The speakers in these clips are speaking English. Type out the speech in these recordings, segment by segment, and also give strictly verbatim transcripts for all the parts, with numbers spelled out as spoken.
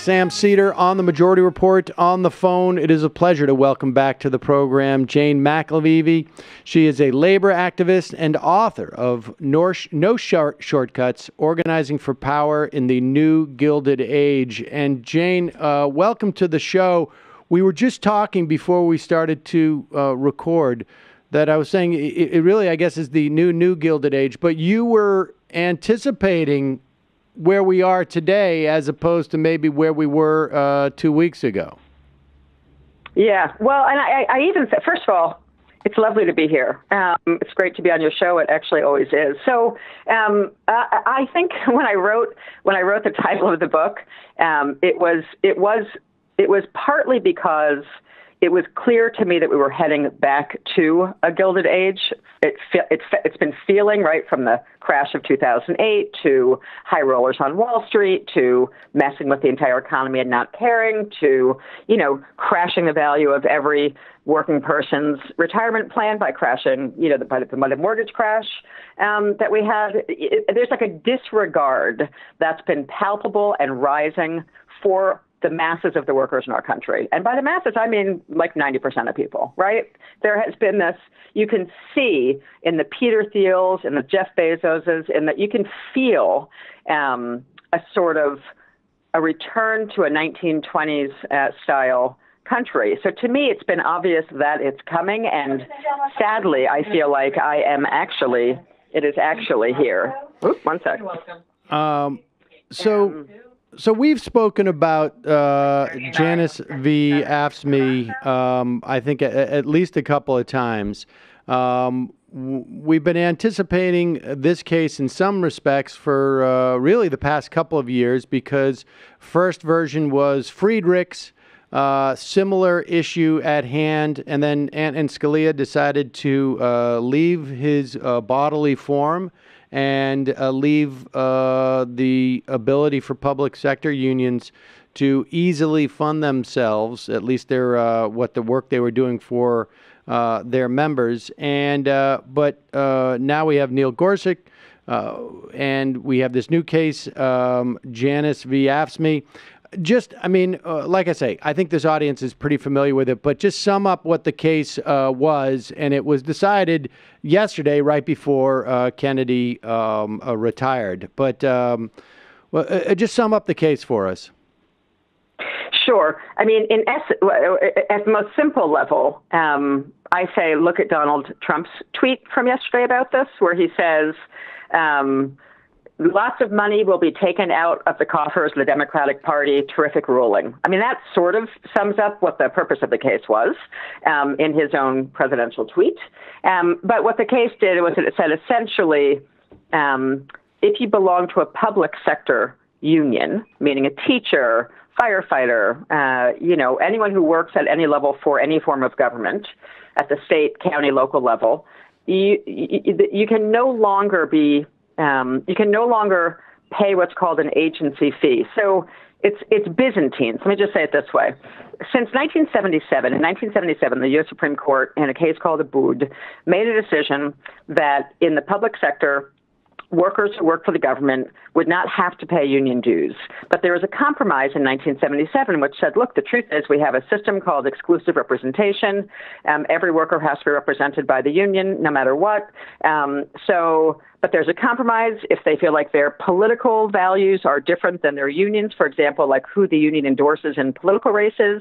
Sam Seder on the Majority Report on the phone. It is a pleasure to welcome back to the program Jane McAlevey. She is a labor activist and author of No Shortcuts, Organizing for Power in the New Gilded Age. And Jane, uh, welcome to the show. We were just talking before we started to uh, record that I was saying it, it really, I guess, is the new, new Gilded Age, but you were anticipating where we are today as opposed to maybe where we were uh, two weeks ago. Yeah, well, and I, I even said, first of all, it's lovely to be here. Um, it's great to be on your show. It actually always is. So um, I, I think when I wrote when I wrote the title of the book, um, it was it was it was partly because it was clear to me that we were heading back to a Gilded Age. It fe- it's, fe- it's been feeling, right, from the crash of two thousand eight to high rollers on Wall Street to messing with the entire economy and not caring to, you know, crashing the value of every working person's retirement plan by crashing, you know, the, by the, by the mortgage crash um, that we had. It, there's like a disregard that's been palpable and rising for the masses of the workers in our country. And by the masses, I mean like ninety percent of people, right? There has been this, you can see in the Peter Thiels, in the Jeff Bezoses, in that you can feel um, a sort of a return to a nineteen twenties uh, style country. So to me, it's been obvious that it's coming. And sadly, I feel like I am actually, it is actually here. Oops, one sec. Um, so... So we've spoken about uh, Janus v. AFSCME, um, I think, a, at least a couple of times. Um, w- we've been anticipating this case in some respects for uh, really the past couple of years, because first version was Friedrich's uh, similar issue at hand, and then Antonin Scalia decided to uh, leave his uh, bodily form and uh, leave uh, the ability for public sector unions to easily fund themselves, at least their uh, what the work they were doing for uh, their members. And uh, but uh, now we have Neil Gorsuch, uh, and we have this new case, um, Janus v. AFSCME. Just, I mean, uh, like I say, I think this audience is pretty familiar with it, but just sum up what the case uh, was. And it was decided yesterday, right before uh, Kennedy um, uh, retired. But um, well, uh, just sum up the case for us. Sure. I mean, in S- at the most simple level, um, I say look at Donald Trump's tweet from yesterday about this, where he says, um, lots of money will be taken out of the coffers of the Democratic Party. Terrific ruling. I mean, that sort of sums up what the purpose of the case was um, in his own presidential tweet. Um, but what the case did was it said essentially, um, if you belong to a public sector union, meaning a teacher, firefighter, uh, you know, anyone who works at any level for any form of government at the state, county, local level, you, you, you can no longer be Um, you can no longer pay what's called an agency fee. So it's it's Byzantine. Let me just say it this way. Since nineteen seventy-seven, in nineteen seventy-seven, the U S Supreme Court, in a case called Abood, made a decision that in the public sector, workers who work for the government would not have to pay union dues. But there was a compromise in nineteen seventy-seven which said, look, the truth is we have a system called exclusive representation. Um, every worker has to be represented by the union, no matter what. Um, so, but there's a compromise if they feel like their political values are different than their unions. For example, like who the union endorses in political races.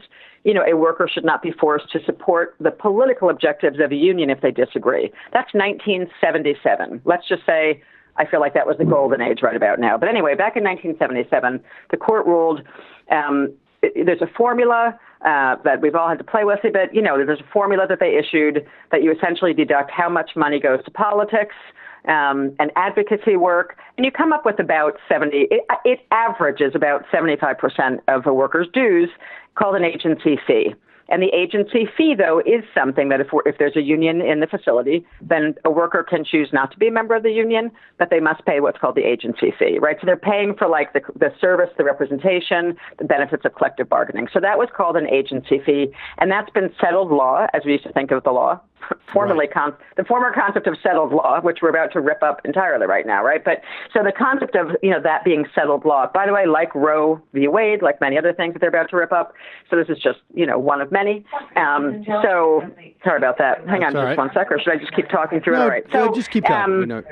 You know, a worker should not be forced to support the political objectives of a union if they disagree. That's nineteen seventy-seven. Let's just say I feel like that was the golden age right about now. But anyway, back in nineteen seventy-seven, the court ruled um, it, there's a formula uh, that we've all had to play with a bit. You know, there's a formula that they issued that you essentially deduct how much money goes to politics um, and advocacy work. And you come up with about seventy, it, it averages about seventy-five percent of a worker's dues, called an agency fee. And the agency fee, though, is something that if, if there's a union in the facility, then a worker can choose not to be a member of the union, but they must pay what's called the agency fee, right? So they're paying for, like, the, the service, the representation, the benefits of collective bargaining. So that was called an agency fee, and that's been settled law, as we used to think of the law, formerly right. con- the former concept of settled law, which we're about to rip up entirely right now, right? But so the concept of, you know, that being settled law, by the way, like Roe v. Wade, like many other things that they're about to rip up. So this is just, you know, one of many. Um, so sorry about that. Hang That's on just right. one second. Or should I just keep talking through? No, all right. So no, just keep talking. Um, we know,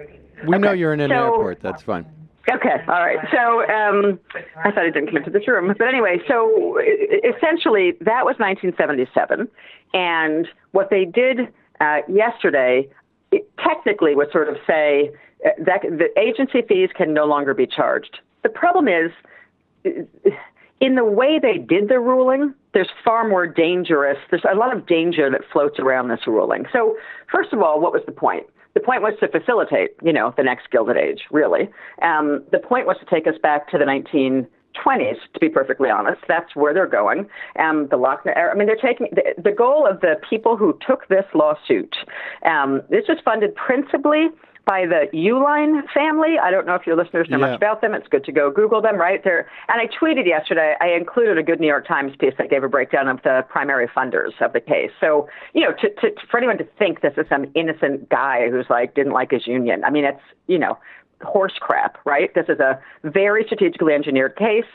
we okay. know you're in an so, airport. That's fine. Okay. All right. So um, I thought I didn't come into this room. But anyway, so essentially that was nineteen seventy-seven. And what they did uh, yesterday it technically was sort of say uh, that the agency fees can no longer be charged. The problem is in the way they did the ruling, there's far more dangerous. There's a lot of danger that floats around this ruling. So first of all, what was the point? The point was to facilitate, you know, the next Gilded Age, really. Um, the point was to take us back to the nineteen twenties, to be perfectly honest. That's where they're going. Um, the Lochner era. I mean, they're taking the, the goal of the people who took this lawsuit. Um, this was funded principally by the Uline family. I don't know if your listeners know yeah. much about them. It's good to go Google them, right? They're, and I tweeted yesterday, I included a good New York Times piece that gave a breakdown of the primary funders of the case. So, you know, to, to, for anyone to think this is some innocent guy who's like, didn't like his union. I mean, it's, you know, horse crap, right? This is a very strategically engineered case.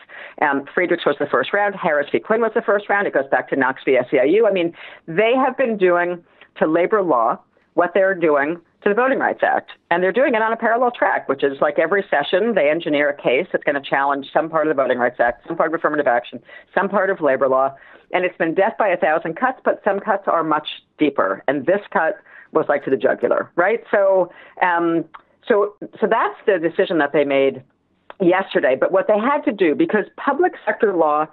Um, Friedrich was the first round. Harris v. Quinn was the first round. It goes back to Knox v. S E I U. I mean, they have been doing to labor law what they're doing to the Voting Rights Act. And they're doing it on a parallel track, which is like every session, they engineer a case that's going to challenge some part of the Voting Rights Act, some part of affirmative action, some part of labor law. And it's been death by a thousand cuts, but some cuts are much deeper. And this cut was like to the jugular, right? So, um, so, so that's the decision that they made yesterday. But what they had to do, because public sector law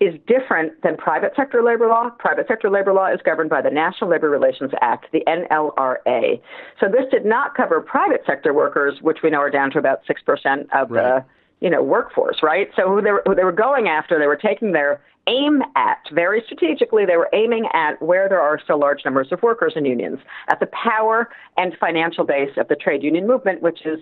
is different than private sector labor law. Private sector labor law is governed by the National Labor Relations Act, the N L R A. So this did not cover private sector workers, which we know are down to about six percent of right. the you know, workforce, right? So who they, were, who they were going after, they were taking their aim at, very strategically, they were aiming at where there are still large numbers of workers and unions, at the power and financial base of the trade union movement, which is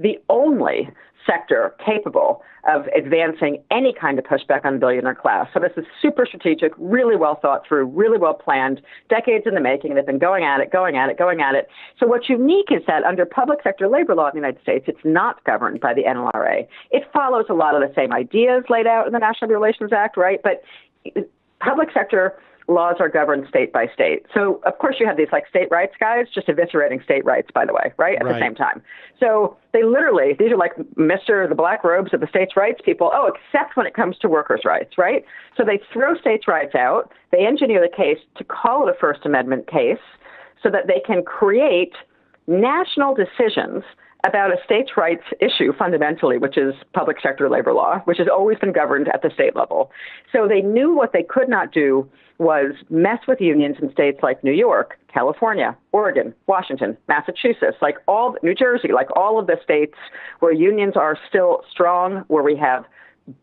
the only sector capable of advancing any kind of pushback on the billionaire class. So this is super strategic, really well thought through, really well planned, decades in the making. They've been going at it, going at it, going at it. So what's unique is that under public sector labor law in the United States, it's not governed by the N L R A. It follows a lot of the same ideas laid out in the National Labor Relations Act, right? But public sector laws are governed state by state. So, of course, you have these like state rights guys just eviscerating state rights, by the way, right? At right. the same time. So they literally, these are like Mister the Black Robes of the states' rights people, oh, except when it comes to workers' rights, right? So they throw states' rights out. They engineer the case to call it a First Amendment case so that they can create national decisions about a states' rights issue fundamentally, which is public sector labor law, which has always been governed at the state level. So they knew what they could not do was mess with unions in states like New York, California, Oregon, Washington, Massachusetts, like all New Jersey, like all of the states where unions are still strong, where we have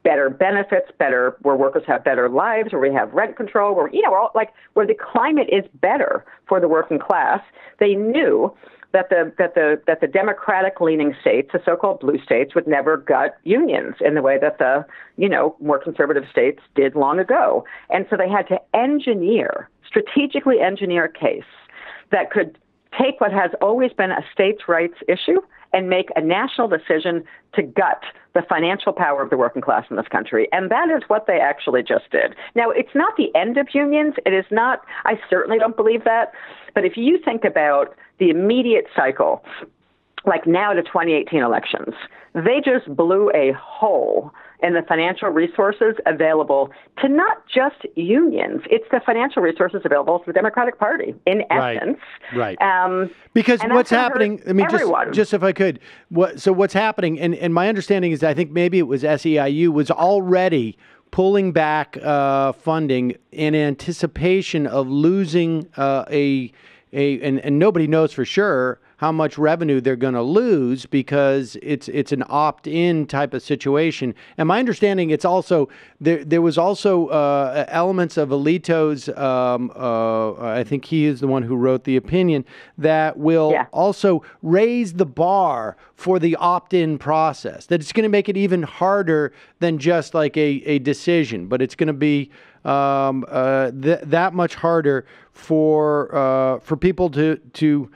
better benefits, better, where workers have better lives, where we have rent control, where, you know, we're all, like where the climate is better for the working class. They knew that the that the that the democratic leaning states, the so-called blue states, would never gut unions in the way that the, you know, more conservative states did long ago. And so they had to engineer, strategically engineer a case that could take what has always been a states' rights issue and make a national decision to gut the financial power of the working class in this country. And that is what they actually just did. Now, it's not the end of unions. It is not, I certainly don't believe that. But if you think about the immediate cycle, like now to twenty eighteen elections, they just blew a hole in the financial resources available to not just unions. It's the financial resources available to the Democratic Party, in right. essence. Right. Um, because what's happening, I mean, just, just if I could, what, so what's happening, and, and my understanding is I think maybe it was S E I U was already pulling back uh, funding in anticipation of losing uh, a... A, and, and nobody knows for sure how much revenue they're going to lose, because it's it's an opt-in type of situation. And my understanding, it's also there. There was also uh, elements of Alito's. Um, uh, I think he is the one who wrote the opinion that will yeah. also raise the bar for the opt-in process. That it's going to make it even harder than just like a a decision, but it's going to be um, uh, th that much harder for uh, for people to to.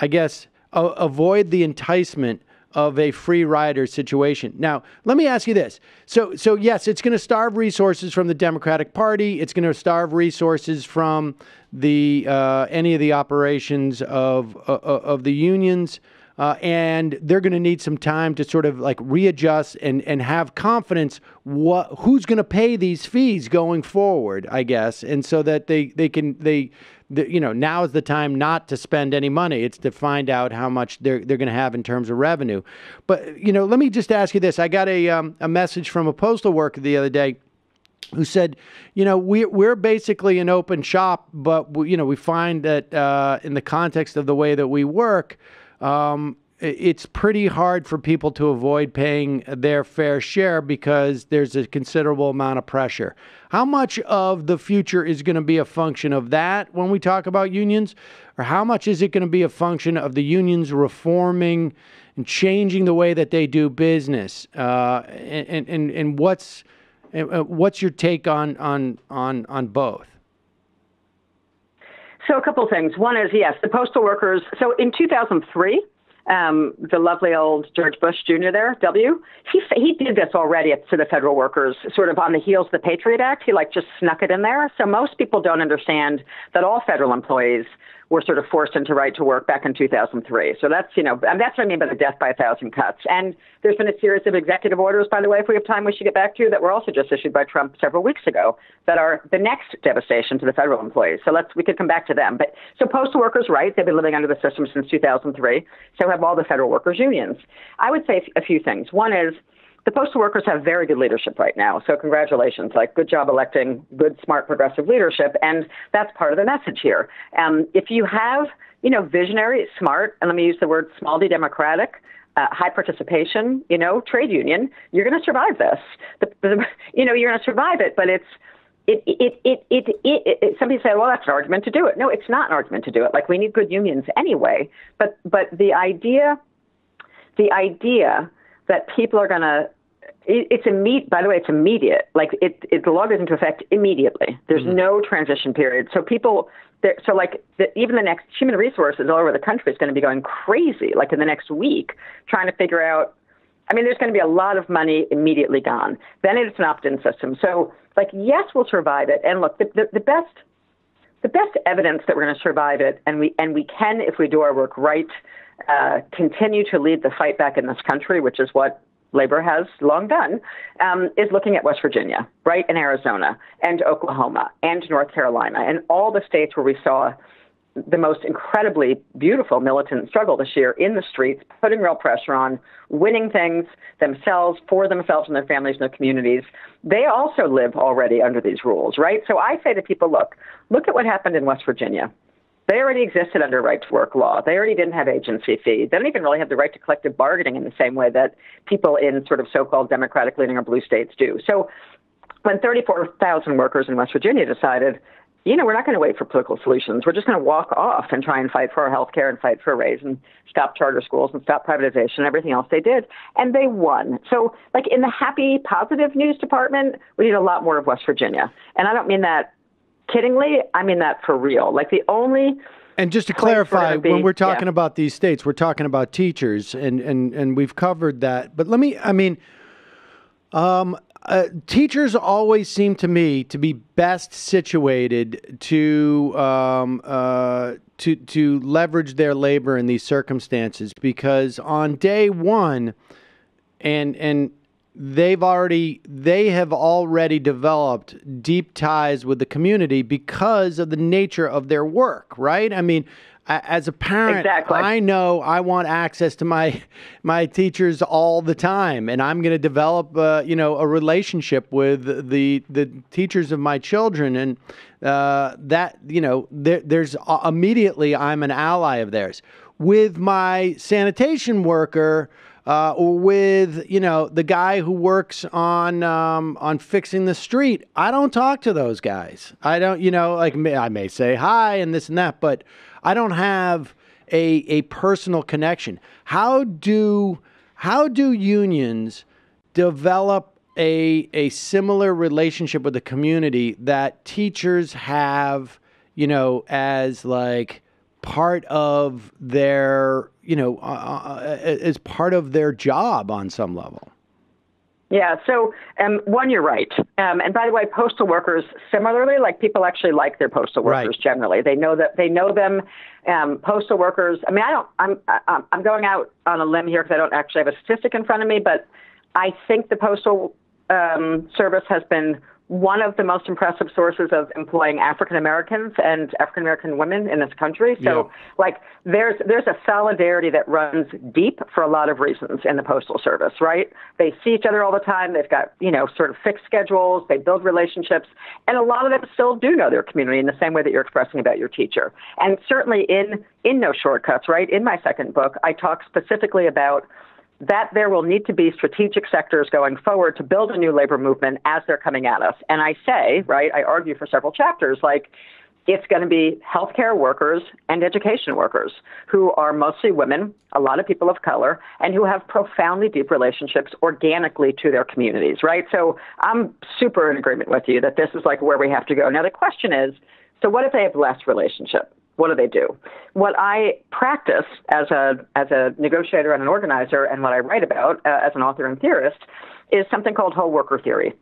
I guess, uh, avoid the enticement of a free rider situation. Now, let me ask you this. So, so yes, it's going to starve resources from the Democratic Party. It's going to starve resources from the uh, any of the operations of uh, of the unions, uh, and they're going to need some time to sort of like readjust and and have confidence what who's going to pay these fees going forward, I guess, and so that they they can they. The, you know, now is the time not to spend any money. It's to find out how much they're, they're going to have in terms of revenue. But, you know, let me just ask you this. I got a, um, a message from a postal worker the other day who said, you know, we, we're basically an open shop, but, we, you know, we find that uh, in the context of the way that we work, um, it's pretty hard for people to avoid paying their fair share because there's a considerable amount of pressure. How much of the future is going to be a function of that when we talk about unions? Or how much is it going to be a function of the unions reforming and changing the way that they do business? Uh, and, and, and what's, what's your take on, on, on, on both? So a couple things. One is, yes, the postal workers. So in two thousand three, Um, the lovely old George Bush Junior there, W, he he did this already to the federal workers, sort of on the heels of the Patriot Act. He like just snuck it in there. So most people don't understand that all federal employees were sort of forced into right to work back in two thousand three. So that's, you know, and that's what I mean by the death by a thousand cuts. And there's been a series of executive orders, by the way, if we have time, we should get back to, that were also just issued by Trump several weeks ago that are the next devastation to the federal employees. So let's, we could come back to them. But so postal workers, right, they've been living under the system since two thousand three. So have all the federal workers unions. I would say a few things. One is, the postal workers have very good leadership right now. So congratulations, like good job electing good, smart, progressive leadership. And that's part of the message here. Um, if you have, you know, visionary, smart, and let me use the word small d democratic, uh, high participation, you know, trade union, you're going to survive this. The, the, you know, you're going to survive it, but it's, It it, it, it, it, it, it, some people say, well, that's an argument to do it. No, it's not an argument to do it. Like, we need good unions anyway. But, but the idea, the idea that people are going to, it, it's immediate, by the way, it's immediate. Like, it, it, the law goes into effect immediately. There's mm-hmm. no transition period. So people, so like, the, even the next human resources all over the country is going to be going crazy, like in the next week, trying to figure out, I mean, there's going to be a lot of money immediately gone. Then it's an opt-in system. So, like, yes, we'll survive it. And look, the, the, the best, the best evidence that we're going to survive it, and we and we can, if we do our work right, uh, continue to lead the fight back in this country, which is what labor has long done, um, is looking at West Virginia, right, and Arizona, and Oklahoma, and North Carolina, and all the states where we saw the most incredibly beautiful militant struggle this year in the streets, putting real pressure on, winning things themselves, for themselves and their families and their communities. They also live already under these rules, right? So I say to people, look, look at what happened in West Virginia. They already existed under right to work law. They already didn't have agency fee. They don't even really have the right to collective bargaining in the same way that people in sort of so-called democratic leaning or blue states do. So when thirty-four thousand workers in West Virginia decided, you know, we're not going to wait for political solutions. We're just going to walk off and try and fight for our health care and fight for a raise and stop charter schools and stop privatization and everything else they did. And they won. So, like, in the happy, positive news department, we need a lot more of West Virginia. And I don't mean that kiddingly. I mean that for real. Like, the only... And just to clarify, when we're talking yeah. about these states, we're talking about teachers, and, and, and we've covered that. But let me, I mean... Um, Uh, teachers always seem to me to be best situated to um, uh, to to leverage their labor in these circumstances, because on day one, and and they've already they have already developed deep ties with the community because of the nature of their work, right? I mean, as a parent, exactly. I know I want access to my my teachers all the time, and I'm going to develop, uh, you know, a relationship with the the teachers of my children, and uh, that, you know, there, there's uh, immediately I'm an ally of theirs. with my sanitation worker uh, or with, you know, the guy who works on um, on fixing the street. I don't talk to those guys. I don't, you know, like I may say hi and this and that, but I don't have a a personal connection. How do how do unions develop a a similar relationship with the community that teachers have, you know, as like part of their, you know, uh, as part of their job on some level? Yeah. So, um, one, you're right. Um, and by the way, postal workers, similarly, like people actually like their postal workers. Right. Generally, they know that they know them. Um, postal workers. I mean, I don't. I'm I, I'm going out on a limb here because I don't actually have a statistic in front of me, but I think the postal um, service has been one of the most impressive sources of employing African Americans and African American women in this country. So, yeah. like, there's there's a solidarity that runs deep for a lot of reasons in the Postal Service, right? They see each other all the time. They've got, you know, sort of fixed schedules. They build relationships. And a lot of them still do know their community in the same way that you're expressing about your teacher. And certainly in, in No Shortcuts, right, in my second book, I talk specifically about that there will need to be strategic sectors going forward to build a new labor movement as they're coming at us. And I say, right, I argue for several chapters, like it's going to be healthcare workers and education workers who are mostly women, a lot of people of color, and who have profoundly deep relationships organically to their communities, right? So I'm super in agreement with you that this is like where we have to go. Now, the question is, so what if they have less relationship? What do they do? What I practice as a as a negotiator and an organizer, and what I write about uh, as an author and theorist, is something called whole worker theory.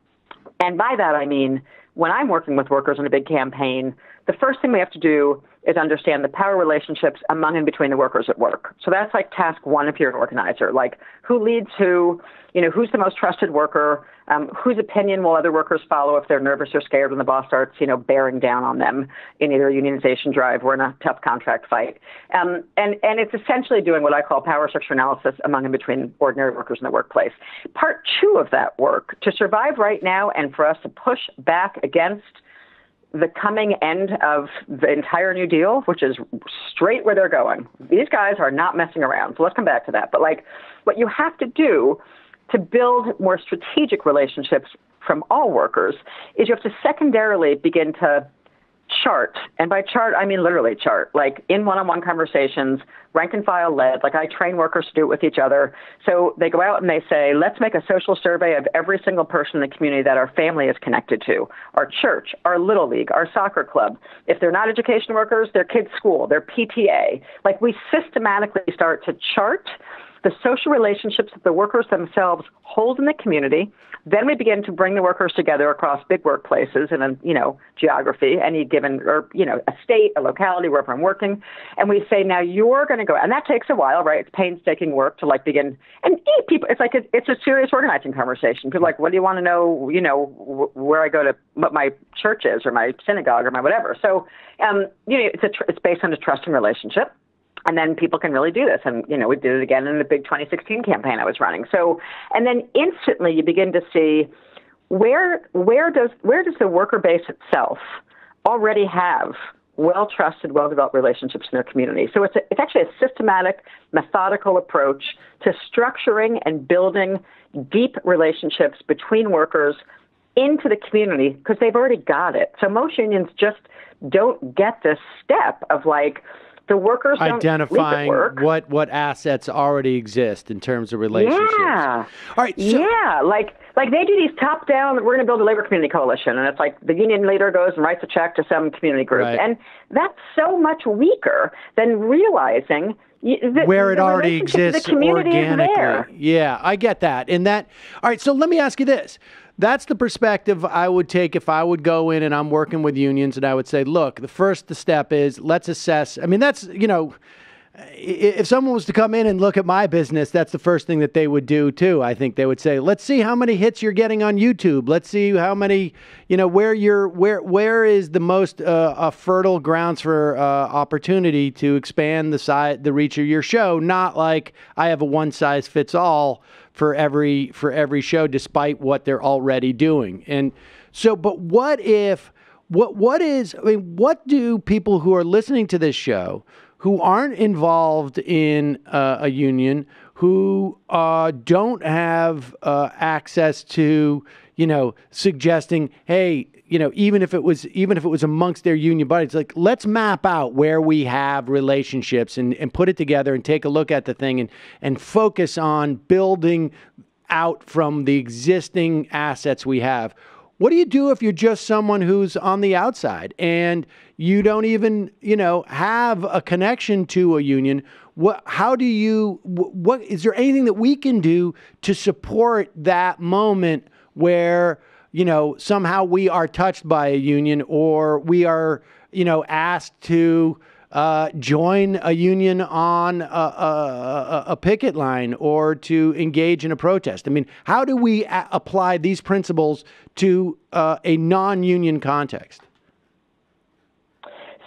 And by that I mean, when I'm working with workers in a big campaign, the first thing we have to do is understand the power relationships among and between the workers at work. So that's like task one if you're an organizer, like who leads who, you know, who's the most trusted worker, um, whose opinion will other workers follow if they're nervous or scared when the boss starts, you know, bearing down on them in either a unionization drive or in a tough contract fight. Um, and, and it's essentially doing what I call power structure analysis among and between ordinary workers in the workplace. Part two of that work, to survive right now and for us to push back against the coming end of the entire New Deal, which is straight where they're going. These guys are not messing around. So let's come back to that. But like what you have to do to build more strategic relationships from all workers is you have to secondarily begin to chart. And by chart, I mean literally chart, like in one-on-one conversations, rank and file led, like I train workers to do it with each other. So they go out and they say, let's make a social survey of every single person in the community that our family is connected to, our church, our little league, our soccer club. If they're not education workers, their kids' school, their P T A. Like we systematically start to chart the social relationships that the workers themselves hold in the community. Then we begin to bring the workers together across big workplaces and, you know, geography, any given, or, you know, a state, a locality, wherever I'm working. And we say, now you're going to go. And that takes a while, right? It's painstaking work to like begin. And people, it's like, a, it's a serious organizing conversation. People are like, what do you want to know? You know, where I go to, what my church is or my synagogue or my whatever. So, um, you know, it's a, tr- it's based on a trusting relationship. And then people can really do this. And, you know, we did it again in the big twenty sixteen campaign I was running. So, and then instantly you begin to see where where does where does the worker base itself already have well-trusted, well-developed relationships in their community. So it's a, it's actually a systematic, methodical approach to structuring and building deep relationships between workers into the community because they've already got it. So most unions just don't get this step of like, the workers don't identifying work. what what assets already exist in terms of relationships. Yeah. All right. So- yeah. Like like they do these top down. We're going to build a labor community coalition, and it's like the union leader goes and writes a check to some community group, right. And that's so much weaker than realizing that where it already exists the organically. There. Yeah, I get that. And that. All right. So let me ask you this. That's the perspective I would take if I would go in and I'm working with unions and I would say, look, the first step is let's assess. I mean, that's, you know, if someone was to come in and look at my business, that's the first thing that they would do, too. I think they would say, let's see how many hits you're getting on YouTube. Let's see how many, you know, where you're where where is the most uh, uh, fertile grounds for uh, opportunity to expand the side, the reach of your show. Not like I have a one size fits all for every for every show, despite what they're already doing. And so but what if what what is I mean, what do people who are listening to this show who aren't involved in uh, a union, who uh, don't have uh, access to, you know, suggesting, hey, you know, even if it was even if it was amongst their union buddies, like, let's map out where we have relationships and, and put it together and take a look at the thing and and focus on building out from the existing assets we have. What do you do if you're just someone who's on the outside and you don't even, you know, have a connection to a union? What, how do you, what, is there anything that we can do to support that moment where, you know, somehow we are touched by a union or we are, you know, asked to uh, join a union on a, a, a picket line or to engage in a protest? I mean, how do we a- apply these principles to uh, a non-union context?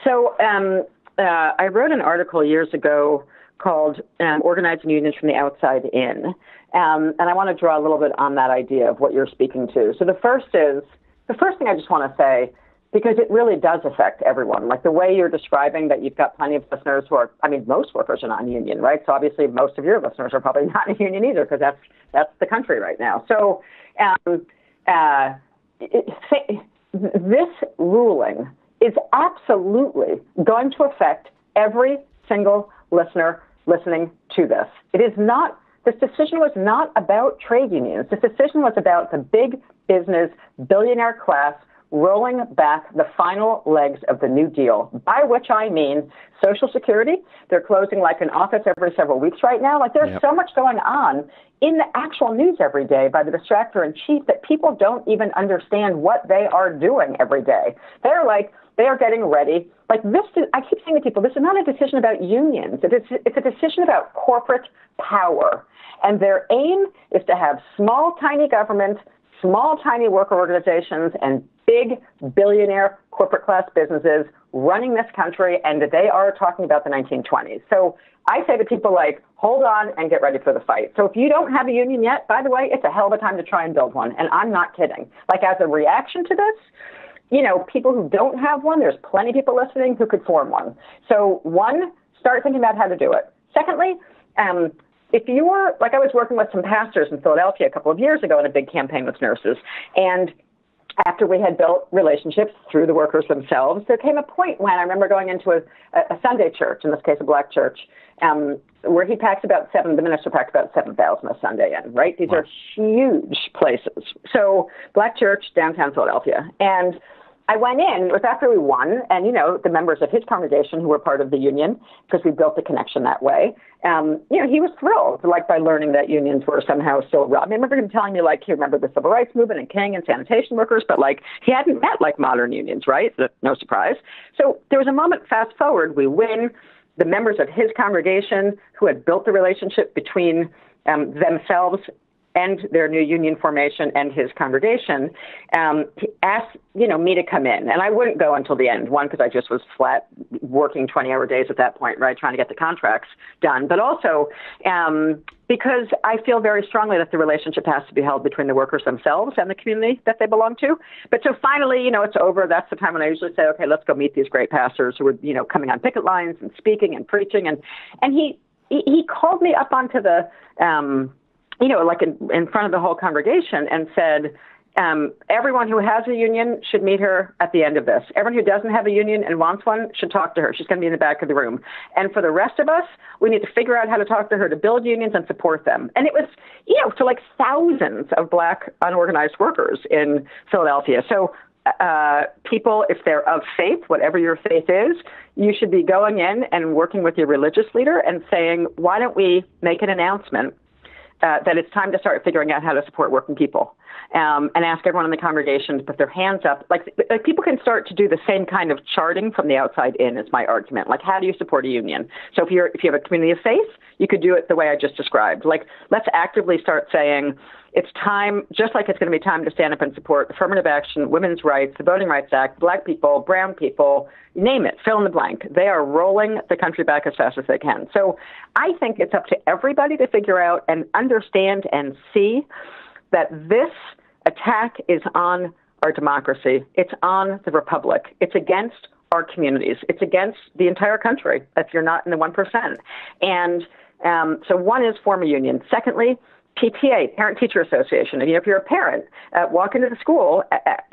So um, uh, I wrote an article years ago called um, Organizing Unions from the Outside In. Um, and I want to draw a little bit on that idea of what you're speaking to. So the first is, the first thing I just want to say, because it really does affect everyone. Like the way you're describing that you've got plenty of listeners who are, I mean, most workers are non-union, right? So obviously most of your listeners are probably not a union either, because that's, that's the country right now. So um, uh, it, this ruling is absolutely going to affect every single listener listening to this. It is not, this decision was not about trade unions. This decision was about the big business billionaire class rolling back the final legs of the New Deal, by which I mean Social Security. They're closing like an office every several weeks right now. Like there's yep. so much going on in the actual news every day by the distractor in chief that people don't even understand what they are doing every day. They're like, they are getting ready. Like this, is, I keep saying to people, this is not a decision about unions. It is, it's a decision about corporate power. And their aim is to have small, tiny government, small, tiny worker organizations, and big billionaire corporate class businesses running this country, and they are talking about the nineteen twenties. So I say to people, like, hold on and get ready for the fight. So if you don't have a union yet, by the way, it's a hell of a time to try and build one. And I'm not kidding. Like, as a reaction to this, you know, people who don't have one, there's plenty of people listening who could form one. So one, start thinking about how to do it. Secondly, um, if you were, like I was working with some pastors in Philadelphia a couple of years ago in a big campaign with nurses, and after we had built relationships through the workers themselves, there came a point when I remember going into a, a Sunday church, in this case a black church, um, where he packed about seven, the minister packed about seven thousand a Sunday in, right? These wow. are huge places. So black church, downtown Philadelphia. And I went in, it was after we won, and, you know, the members of his congregation who were part of the union, because we built the connection that way, um, you know, he was thrilled, like, by learning that unions were somehow still around. I remember him telling me, like, he remembered the civil rights movement and King and sanitation workers, but, like, he hadn't met, like, modern unions, right? No surprise. So there was a moment, fast forward, we win, the members of his congregation who had built the relationship between um, themselves and their new union formation and his congregation, um, asked, you know, me to come in. And I wouldn't go until the end, one, because I just was flat working twenty-hour days at that point, right, trying to get the contracts done. But also um, because I feel very strongly that the relationship has to be held between the workers themselves and the community that they belong to. But so finally, you know, it's over. That's the time when I usually say, okay, let's go meet these great pastors who were, you know, coming on picket lines and speaking and preaching. And, and he, he, he called me up onto the um, – you know, like in, in front of the whole congregation and said, um, everyone who has a union should meet her at the end of this. Everyone who doesn't have a union and wants one should talk to her. She's going to be in the back of the room. And for the rest of us, we need to figure out how to talk to her to build unions and support them. And it was, you know, to like thousands of black unorganized workers in Philadelphia. So uh, people, if they're of faith, whatever your faith is, you should be going in and working with your religious leader and saying, why don't we make an announcement Uh, that it's time to start figuring out how to support working people, um, and ask everyone in the congregation to put their hands up. Like, like people can start to do the same kind of charting from the outside in, is my argument. Like, how do you support a union? So if you're, if you have a community of faith, you could do it the way I just described. Like, let's actively start saying it's time, just like it's going to be time to stand up and support affirmative action, women's rights, the Voting Rights Act, black people, brown people, name it, fill in the blank. They are rolling the country back as fast as they can. So I think it's up to everybody to figure out and understand and see that this attack is on our democracy. It's on the republic. It's against our communities. It's against the entire country if you're not in the one percent. And um, so one is form a union. Secondly, P T A, Parent Teacher Association. And, you know, if you're a parent, uh, walk into the school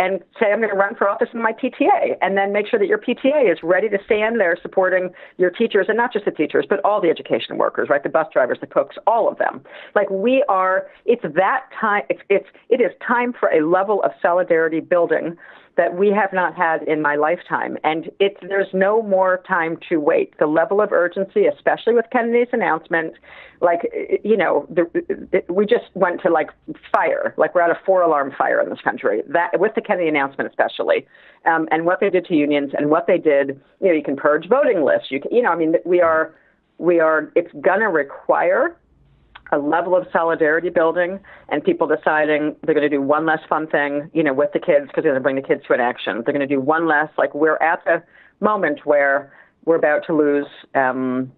and say, I'm going to run for office in my P T A, and then make sure that your P T A is ready to stand there supporting your teachers, and not just the teachers, but all the education workers, right? The bus drivers, the cooks, all of them. Like we are, it's that time, it's, it's, it is time for a level of solidarity building that we have not had in my lifetime. And it's, there's no more time to wait. The level of urgency, especially with Kennedy's announcement, like, you know, the, the, we just went to like fire, like we're at a four alarm fire in this country, that with the Kennedy announcement, especially, um, and what they did to unions and what they did, you know, you can purge voting lists. You can, you know, I mean, we are, we are, it's gonna require a level of solidarity building and people deciding they're going to do one less fun thing, you know, with the kids because they're going to bring the kids to an action. They're going to do one less, like we're at the moment where we're about to lose um,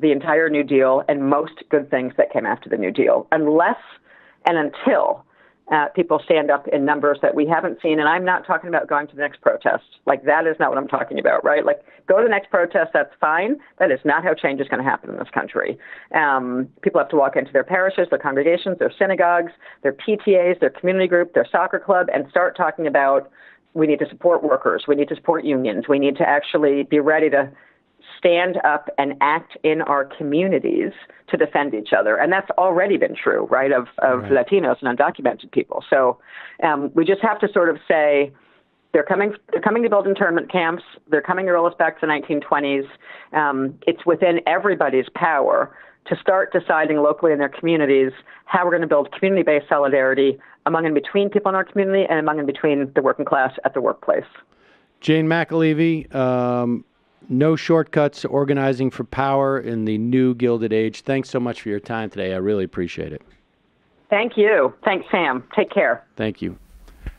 the entire New Deal and most good things that came after the New Deal, unless and until uh, people stand up in numbers that we haven't seen. And I'm not talking about going to the next protest. Like that is not what I'm talking about, right? Like go to the next protest, that's fine. That is not how change is going to happen in this country. Um, people have to walk into their parishes, their congregations, their synagogues, their P T As, their community group, their soccer club, and start talking about we need to support workers, we need to support unions, we need to actually be ready to stand up and act in our communities to defend each other. And that's already been true, right, of, of right. Latinos and undocumented people. So um, we just have to sort of say they're coming they're coming to build internment camps. They're coming to roll us back to the nineteen twenties. Um, it's within everybody's power to start deciding locally in their communities how we're going to build community-based solidarity among and between people in our community and among and between the working class at the workplace. Jane McAlevey, um No Shortcuts, Organizing for Power in the New Gilded Age. Thanks so much for your time today. I really appreciate it. Thank you. Thanks, Sam. Take care. Thank you.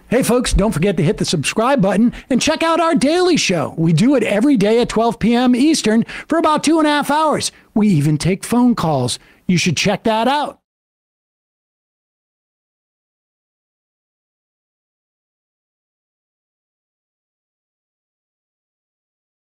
Hey, folks, don't forget to hit the subscribe button and check out our daily show. We do it every day at twelve p.m. Eastern for about two and a half hours. We even take phone calls. You should check that out.